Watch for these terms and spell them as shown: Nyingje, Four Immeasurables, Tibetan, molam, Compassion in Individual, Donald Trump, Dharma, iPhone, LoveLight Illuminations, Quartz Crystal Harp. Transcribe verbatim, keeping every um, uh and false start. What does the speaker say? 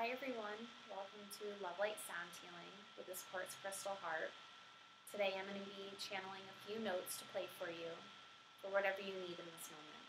Hi everyone, welcome to Love Light Sound Healing with this Quartz Crystal Harp. Today I'm going to be channeling a few notes to play for you for whatever you need in this moment.